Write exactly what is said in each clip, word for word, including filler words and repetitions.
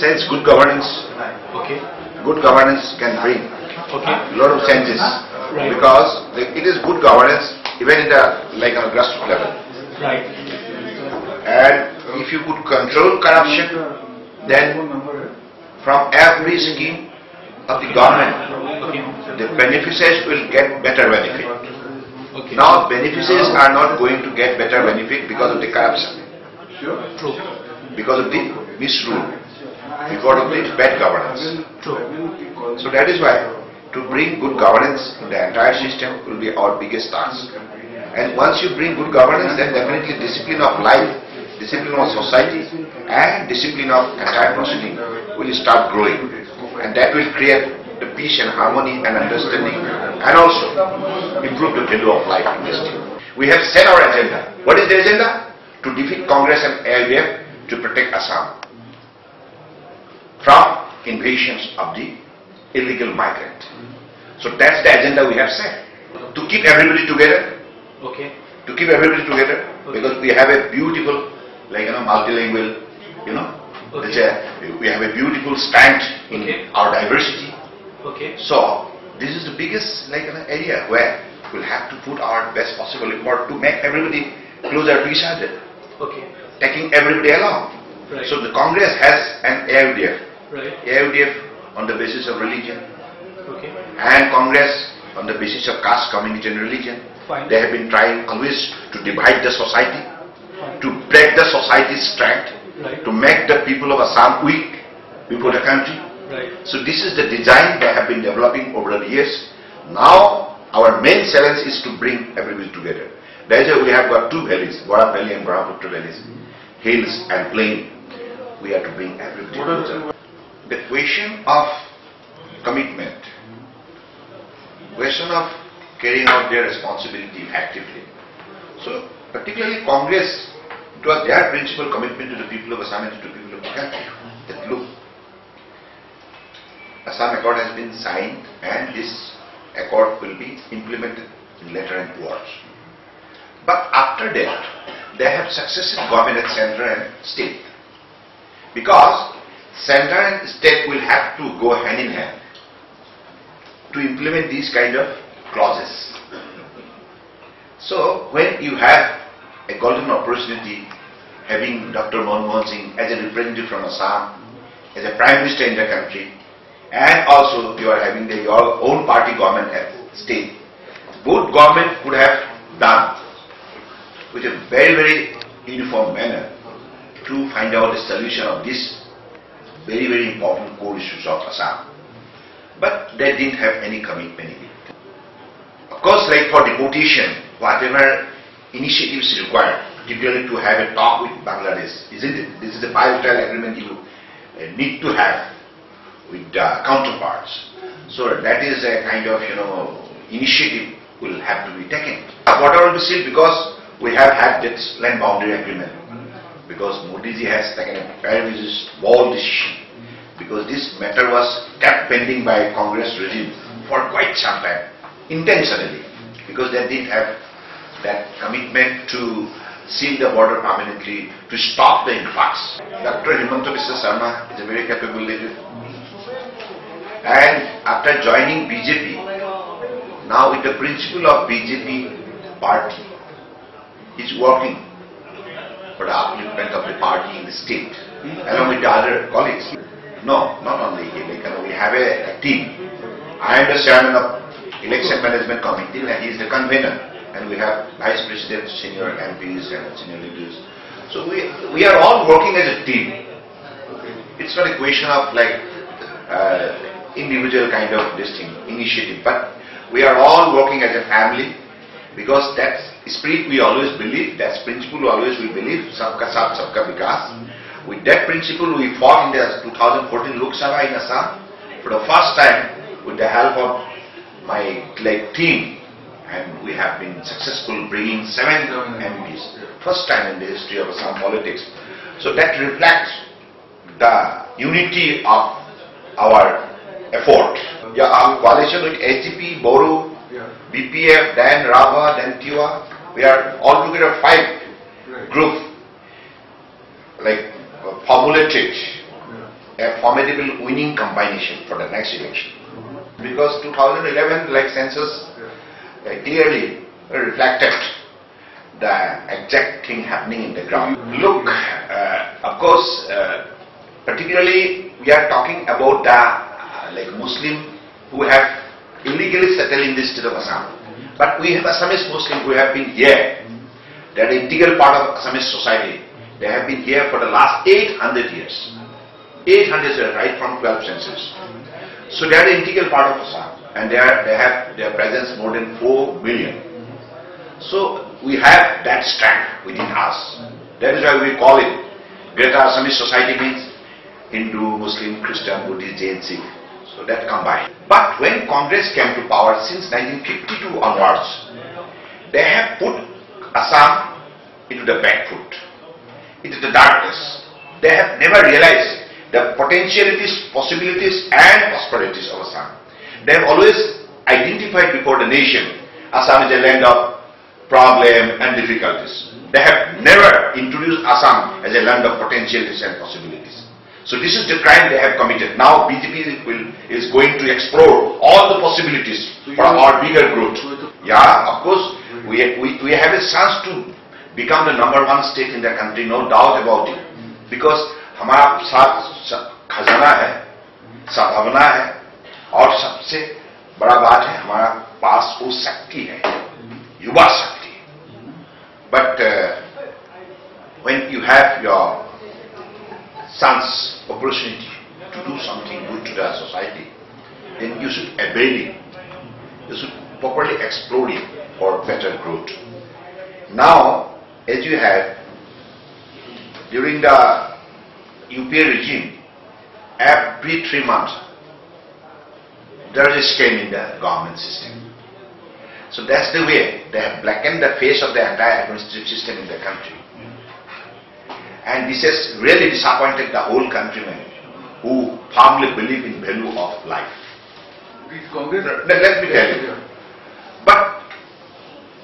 sense good governance, okay. good governance can bring a okay. lot of changes right. because the, it is good governance even at a, like on a grassroots level. Right. And if you could control corruption, then from every scheme of the government, okay. the beneficiaries will get better benefit. Okay. Now beneficiaries are not going to get better benefit because of the corruption. Sure. True. Because of the misrule. Because of the bad governance. True. So that is why to bring good governance in the entire system will be our biggest task. And once you bring good governance, then definitely discipline of life, discipline of society and discipline of entire proceeding will start growing. And that will create the peace and harmony and understanding and also improve the value of life in this thing. We have set our agenda. What is the agenda? To defeat Congress and A G P to protect Assam from invasions of the illegal migrant. So that's the agenda we have set. To keep everybody together. Okay. To keep everybody together okay. because we have a beautiful, like you know, multilingual, you know, okay. a, we have a beautiful strength in okay. our diversity. Okay. So this is the biggest like you know, area where we'll have to put our best possible effort to make everybody closer to each other. Okay. Taking everybody along. Right. So the Congress has an A U D F. Right. A U D F on the basis of religion. Okay. And Congress on the basis of caste, community and religion. Fine. They have been trying always to divide the society, Fine. to break the society's strength, right. to make the people of Assam weak before the country. Right. So this is the design they have been developing over the years. Now our main challenge is to bring everybody together. That is why we have got two valleys, Bodo Valley and Brahmaputra valleys, hills and plain. We are to bring everybody together. The question of commitment, question of carrying out their responsibility actively. So particularly Congress, it was their principal commitment to the people of Assam and to the people of the country that look, Assam Accord has been signed and this accord will be implemented in letter and words. But after that, they have successive government at center and state. Because center and state will have to go hand in hand to implement these kind of clauses. So when you have a golden opportunity having Doctor Monmohan Singh as a representative from Assam, as a prime minister in the country, and also you are having the, your own party government at state, both government could have done with a very very uniform manner to find out the solution of this very very important core issues of Assam. But they didn't have any commitment in it. Of course, like for deportation, whatever initiatives required, particularly to have a talk with Bangladesh, isn't it? This is the bilateral agreement you uh, need to have with uh, counterparts. So that is a kind of, you know, initiative will have to be taken. Whatever we see, because we have had that land boundary agreement, because Modi ji has taken a very bold decision, because this matter was kept pending by Congress regime for quite some time, intentionally, because they didn't have that commitment to seal the border permanently, to stop the influx. Doctor Himanta Biswa Sarma is a very capable leader, and after joining B J P, now with the principle of B J P party, he's working for the upliftment of the party in the state, along with the other colleagues. No, not only here, we have a, a team. I am the chairman of election management committee and he is the convener, and we have vice president, senior M Ps and senior leaders. So we, we are all working as a team. It's not a question of like uh, individual kind of this thing, initiative, but we are all working as a family, because that spirit we always believe, that principle always we believe, Sabka Saath, Sabka Vikas. With that principle, we fought in the two thousand fourteen Lok Sabha in Assam for the first time with the help of my like, team, and we have been successful bringing seven M Ps, first time in the history of Assam politics. So that reflects the unity of our effort. Yeah, our coalition with A G P, Bodo, B P F, then Rava, then Tiwa, we are all together five groups, like formulated a formidable winning combination for the next election. Because two thousand eleven like census uh, clearly reflected the exact thing happening in the ground. Look, uh, of course, uh, particularly we are talking about the uh, like Muslim who have illegally settled in this state of Assam. But we have Assamese Muslims who have been here. They are an integral part of Assamese society. They have been here for the last eight hundred years. eight hundred years, right from twelfth census. So they are an integral part of Assam, and they are they have their presence more than four million. So we have that strength within us. That is why we call it Greater Assamese Society, means Hindu, Muslim, Christian, Buddhist, Jain, Sikh. So that combined. But when Congress came to power since nineteen fifty-two onwards, they have put Assam into the back foot, into the darkness. They have never realized the potentialities, possibilities and prosperities of Assam. They have always identified before the nation Assam is a land of problems and difficulties. They have never introduced Assam as a land of potentialities and possibilities. So this is the crime they have committed. Now B J P will, is going to explore all the possibilities for our bigger growth. Yeah, of course, we, we, we have a chance to become the number one state in the country, no doubt about it. Because हमारा साथ खजाना है, संभावना है, और सबसे बड़ा बात है हमारा पास वो शक्ति है, युवा शक्ति. But uh, when you have your son's opportunity to do something good to the society, then you should avail it. You should properly explore it for better growth. Now, as you have during the U P A regime, every three months, there is a strain in the government system. So that's the way they have blackened the face of the entire administrative system in the country. And this has really disappointed the whole countrymen who firmly believe in value of life. Let, let me tell you. But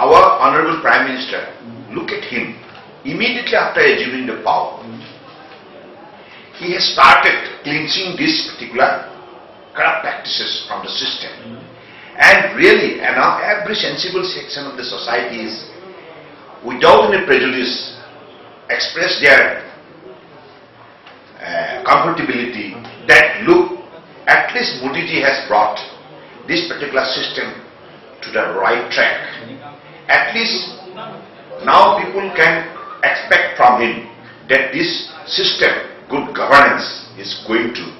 our Honorable Prime Minister, look at him, immediately after assuming the power, he has started cleansing these particular corrupt practices from the system. And really, and now every sensible section of the society is, without any prejudice, express their uh, comfortability that look, at least Modiji has brought this particular system to the right track. At least now people can expect from him that this system, good governance, is going to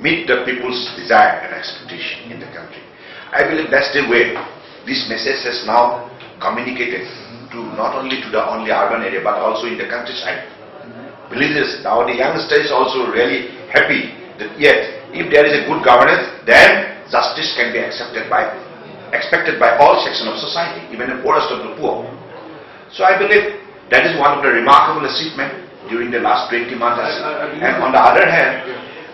meet the people's desire and expectation in the country. I believe that's the way this message has now communicated to not only to the only urban area but also in the countryside. Villages, now the youngster is also really happy that yet if there is a good governance, then justice can be accepted by, expected by all sections of society, even the poorest of the poor. So I believe that is one of the remarkable achievements during the last twenty months. And on the other hand,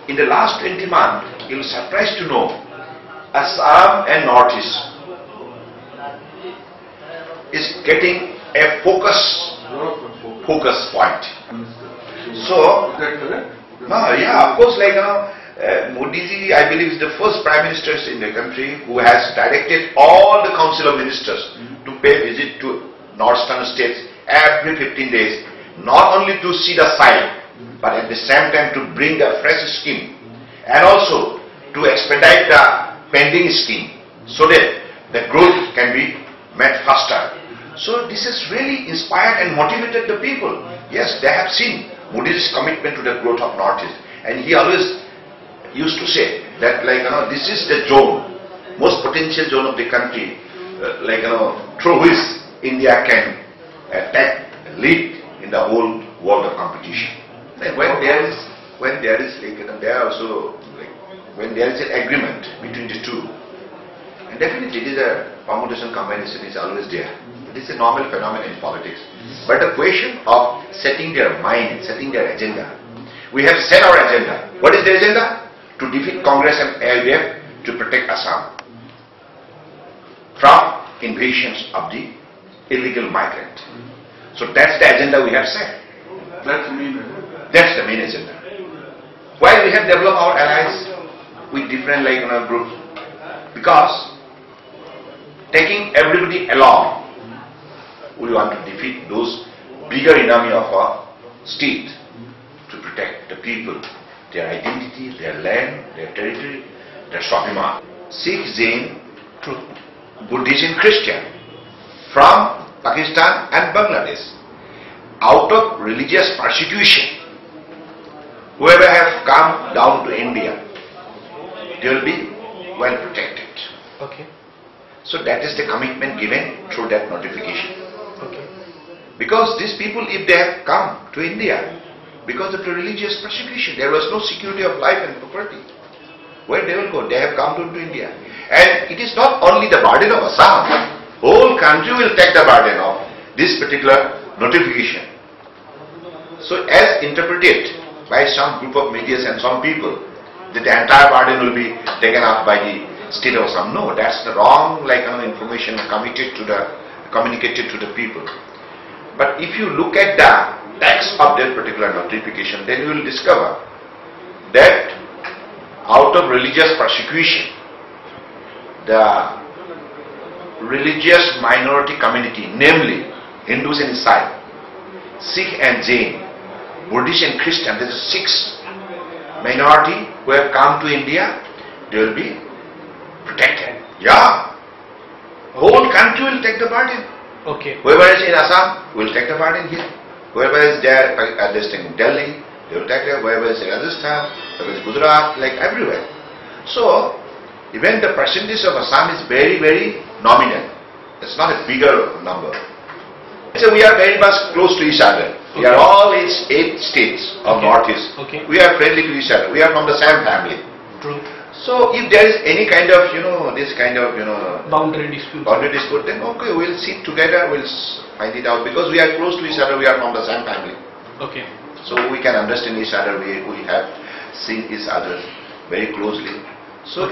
in the last twenty months, you will be surprised to know Assam and Northeast is getting a focus focus point. So, no, yeah, of course, like now, uh, Modiji, I believe, is the first Prime Minister in the country who has directed all the Council of Ministers to pay visit to northeastern states every fifteen days. Not only to see the site, but at the same time to bring the fresh scheme and also to expedite the pending scheme so that the growth can be met faster. So this has really inspired and motivated the people. Yes, they have seen Modi's commitment to the growth of Northeast, and he always used to say that, like, you know, this is the zone, most potential zone of the country, uh, like, you know, through which India can attack, lead in the whole world of competition. Like when there is, when there is, like, you know, there also, like, when there is an agreement between the two, and definitely it is a permutation combination is always there. It is a normal phenomenon in politics. But the question of setting their mind, setting their agenda, we have set our agenda. What is the agenda? To defeat Congress and B P F, to protect Assam from invasions of the illegal migrant. So that's the agenda we have set. That's the main agenda. That's the main agenda. While we have developed our alliance with different like you know, groups, because taking everybody along, we want to defeat those bigger enemy of our state to protect the people, their identity, their land, their territory, their Swabhiman. Sikh, Jain, Buddhist and Christian from Pakistan and Bangladesh, out of religious persecution, whoever have come down to India, they will be well protected. Okay. So that is the commitment given through that notification. Okay. Because these people, if they have come to India, because of the religious persecution, there was no security of life and property. Where they will go? They have come to India. And it is not only the burden of Assam, whole country will take the burden of this particular notification. So as interpreted by some group of medias and some people, that the entire burden will be taken up by the state of Assam. No, that's the wrong like you know, information committed to the, communicated to the people. But if you look at the text of that particular notification, then you will discover that out of religious persecution, the religious minority community, namely Hindus and Isai, Sikh and Jain, Buddhist and Christian, there are six minority who have come to India, they will be protected. Yeah. Whole country will take the burden. Okay. Whoever is in Assam will take the burden here. Whoever is there at this thing in Delhi, they will take it. Whoever is in Rajasthan, whoever is Gujarat, like everywhere. So even the percentage of Assam is very, very nominal. It's not a bigger number. So we are very much close to each other. Okay. We are all its eight states of okay. Northeast. Okay. We are friendly to each other. We are from the same family. True. So if there is any kind of, you know, this kind of, you know, boundary dispute, boundary dispute, then okay, we'll sit together, we'll find it out. Because we are close to each other, we are from the same family. Okay. So we can understand each other. We, we have seen each other very closely. So. Okay.